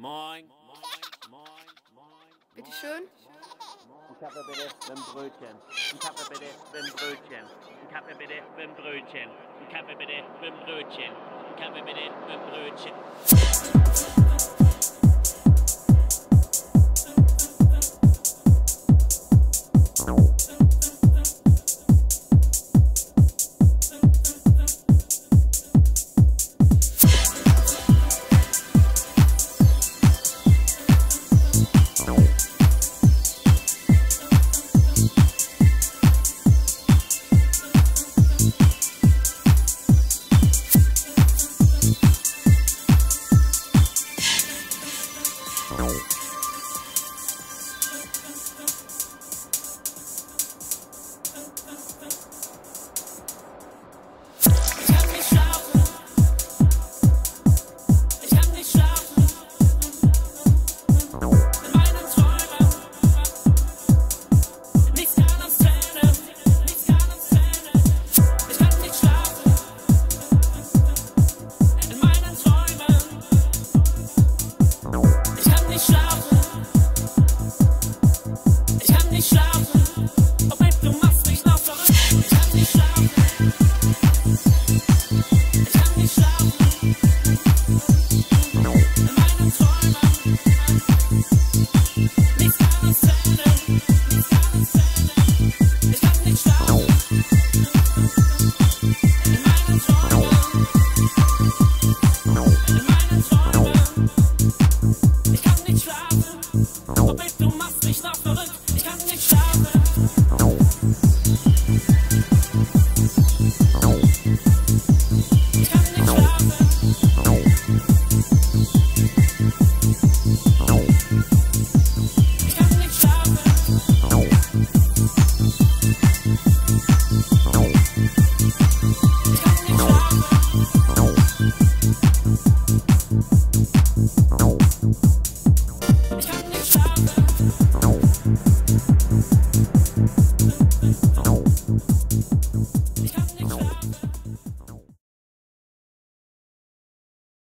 Moin. Bitte schön. Ich habe bitte ein Brötchen. Ich habe bitte ein Brötchen. Ich habe bitte ein Brötchen. Ich habe bitte ein Brötchen. Ich habe bitte ein Brötchen. Oh.